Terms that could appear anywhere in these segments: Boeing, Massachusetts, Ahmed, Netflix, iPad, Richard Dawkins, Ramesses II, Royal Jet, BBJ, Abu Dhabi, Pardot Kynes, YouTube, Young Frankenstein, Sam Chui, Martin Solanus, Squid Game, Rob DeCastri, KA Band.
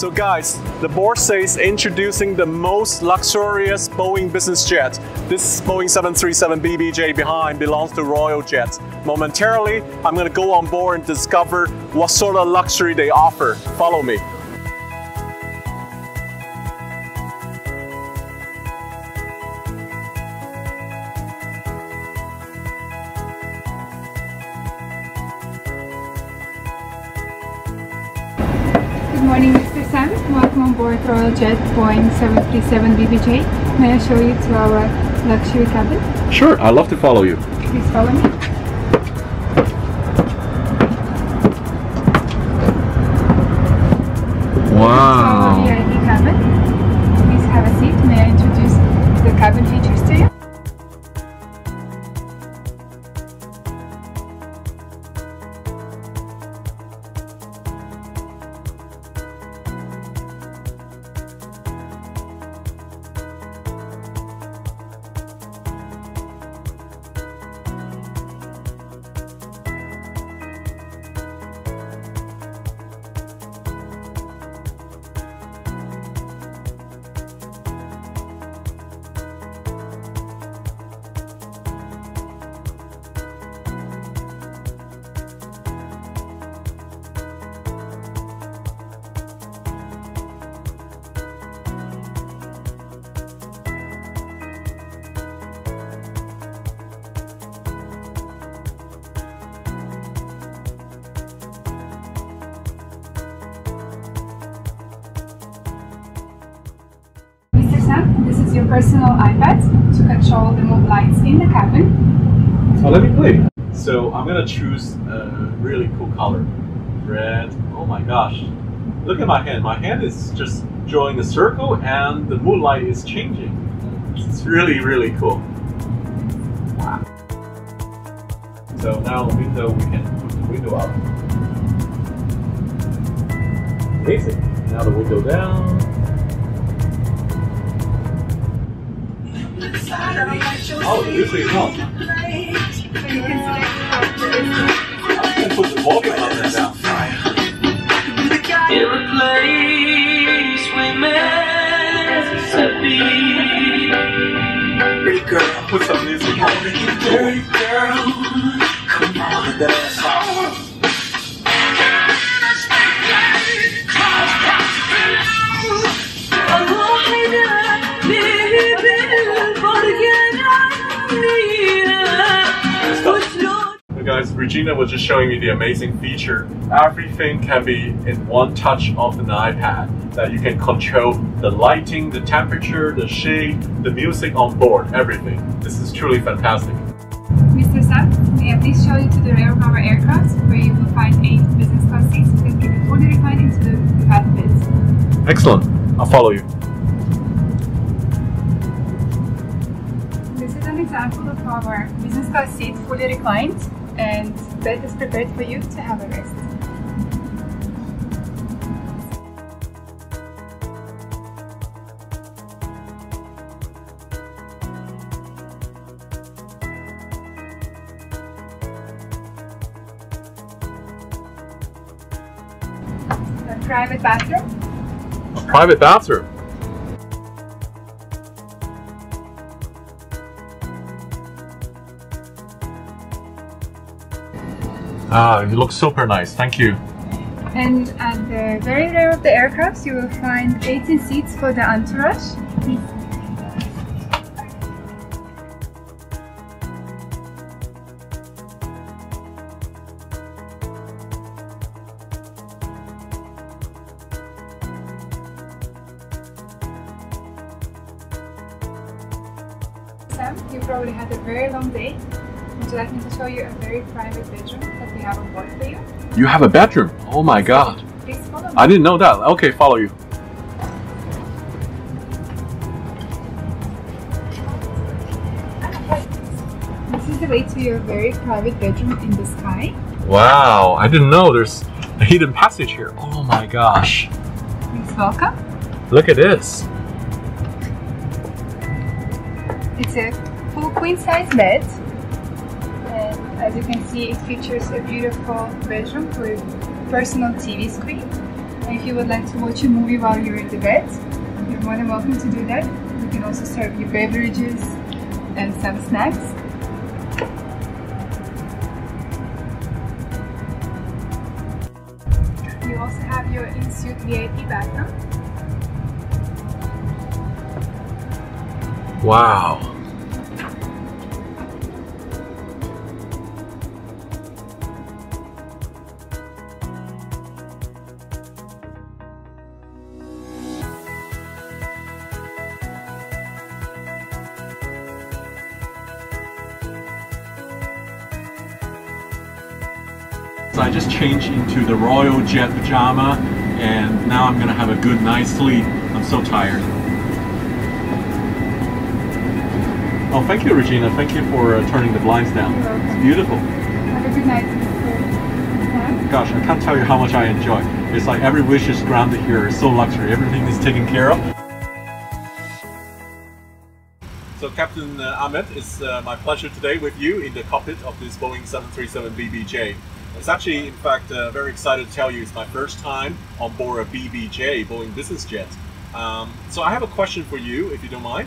So guys, the board says introducing the most luxurious Boeing business jet. This Boeing 737 BBJ behind belongs to Royal Jet. Momentarily, I'm gonna go on board and discover what sort of luxury they offer. Follow me. Good morning, Mr. Sam. Welcome on board Royal Jet Boeing 737 BBJ. May I show you to our luxury cabin? Sure, I'd love to follow you. Please follow me. Wow. This is our VIP cabin. Please have a seat. May I introduce the cabin features to you? This is your personal iPad to control the mood lights in the cabin. So let me play. So I'm gonna choose a really cool color, red. Oh my gosh! Look at my hand. My hand is just drawing a circle, and the moonlight is changing. It's really, really cool. Wow. So now the window, we can put the window up. Amazing. Now the window down. Oh, this is not. I'm gonna put the volume on that down. In a place we meant to be. Hey girl, I'll put some music on. Hey girl, come on, that's hard. Guys, Regina was just showing me the amazing feature. Everything can be in one touch of an iPad, that you can control the lighting, the temperature, the shade, the music on board, everything. This is truly fantastic. Mr. Sam, may I please show you to the rear of our aircraft, where you will find 8 business class seats that can be fully reclined into the cockpit. Excellent. I'll follow you. This is an example of our business class seat fully reclined. And bed is prepared for you to have a rest. A private bathroom. A private bathroom. Ah, it looks super nice, thank you. And at the very rear of the aircraft, you will find 18 seats for the entourage. Sam, you probably had a very long day. Would you like me to show you a very private bedroom that we have on board for you? You have a bedroom? Oh my god. Please follow me. I didn't know that. Okay, follow you. This is the way to your very private bedroom in the sky. Wow, I didn't know there's a hidden passage here. Oh my gosh. Please welcome. Look at this. It's a full queen-size bed. As you can see, it features a beautiful bedroom with personal TV screen if you would like to watch a movie while you're in the bed, you're more than welcome to do that. You can also serve your beverages and some snacks. You also have your in-suite VIP bathroom. Wow! So I just changed into the Royal Jet pajama and now I'm gonna have a good night's sleep. I'm so tired. Oh, thank you, Regina. Thank you for turning the blinds down. It's beautiful. Have a good night. Gosh, I can't tell you how much I enjoy. It's like every wish is grounded here. It's so luxury. Everything is taken care of. So Captain Ahmed, it's my pleasure today with you in the cockpit of this Boeing 737 BBJ. It's actually, in fact, very excited to tell you it's my first time on board a BBJ, Boeing Business Jet. So I have a question for you, if you don't mind.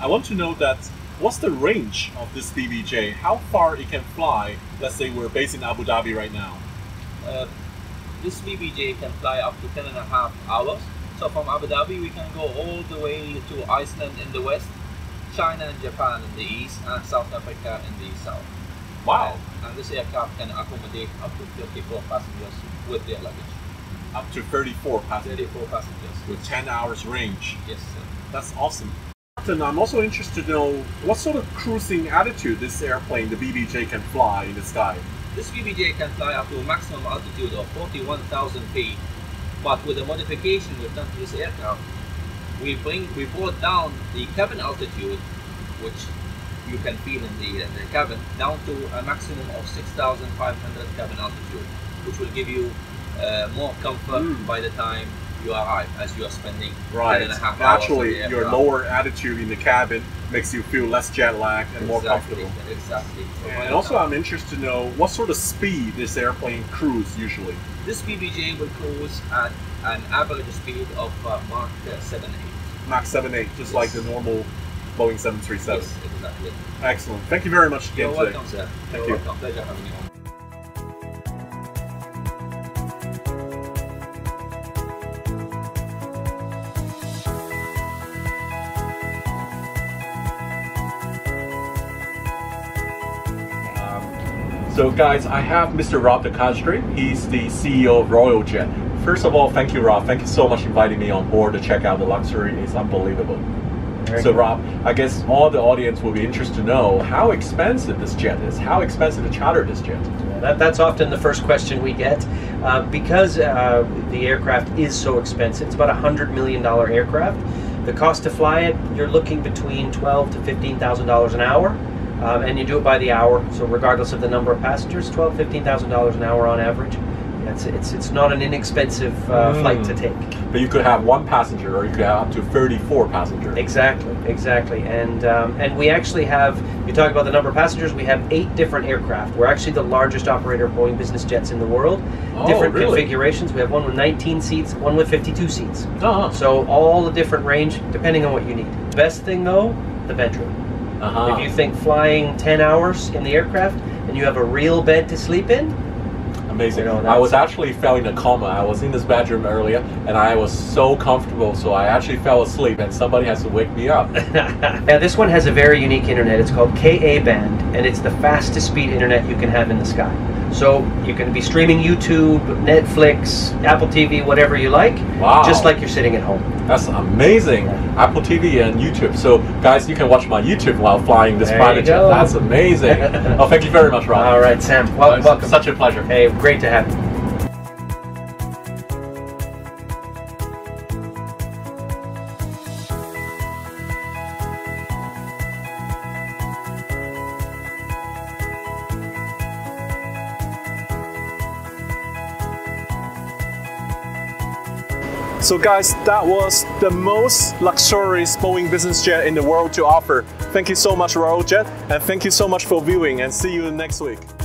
I want to know that, what's the range of this BBJ? How far it can fly? Let's say we're based in Abu Dhabi right now. This BBJ can fly up to 10.5 hours. So from Abu Dhabi, we can go all the way to Iceland in the west, China and Japan in the east, and South Africa in the south. Wow! And this aircraft can accommodate up to 34 passengers with their luggage. Up to 34 passengers? 34 passengers. With 10 hours range? Yes, sir. That's awesome. Captain, I'm also interested to know what sort of cruising altitude this airplane, the BBJ, can fly in the sky? This BBJ can fly up to a maximum altitude of 41,000 feet. But with the modification we've done to this aircraft, we brought down the cabin altitude, which you can feel in the cabin, down to a maximum of 6,500 cabin altitude, which will give you more comfort by the time you arrive, as you are spending 10.5 hours. Naturally, your lower altitude in the cabin makes you feel less jet lagged and more comfortable. Exactly. And also I'm interested to know what sort of speed this airplane cruises usually. This BBJ will cruise at an average speed of Mach 7.8. Mach 7.8, just like the normal Boeing 737. Yes, exactly. Excellent. Thank you very much again. You're welcome, sir. Thank you. Welcome. Pleasure having you on. So guys, I have Mr. Rob DeCastri. He's the CEO of Royal Jet. First of all, thank you, Rob. Thank you so much for inviting me on board to check out the luxury. It's unbelievable. So Rob, I guess all the audience will be interested to know how expensive this jet is. How expensive to charter this jet? That's often the first question we get. Because the aircraft is so expensive, it's about $100 million aircraft. The cost to fly it, you're looking between $12,000 to $15,000 an hour, and you do it by the hour. So regardless of the number of passengers, $12,000 to $15,000 an hour on average. It's not an inexpensive flight to take. But you could have one passenger, or you could have up to 34 passengers. Exactly, exactly. And we actually have, you talk about the number of passengers, we have 8 different aircraft. We're actually the largest operator of Boeing business jets in the world. Oh, different configurations. We have one with 19 seats, one with 52 seats. Uh-huh. So all the different range, depending on what you need. Best thing though, the bedroom. Uh-huh. If you think flying 10 hours in the aircraft, and you have a real bed to sleep in, amazing. You know, I was actually falling in a coma. I was in this bedroom earlier and I was so comfortable, so I actually fell asleep and somebody has to wake me up. Now this one has a very unique internet. It's called KA Band, and it's the fastest speed internet you can have in the sky. So you can be streaming YouTube, Netflix, Apple TV, whatever you like. Wow. Just like you're sitting at home. That's amazing. Yeah. Apple TV and YouTube. So guys, you can watch my YouTube while flying this private jet. That's amazing. Oh, thank you very much, Rob. All right, Sam. Well, welcome. Such a pleasure. Hey, great to have you. So guys, that was the most luxurious Boeing business jet in the world to offer. Thank you so much, Royal Jet, and thank you so much for viewing, and see you next week.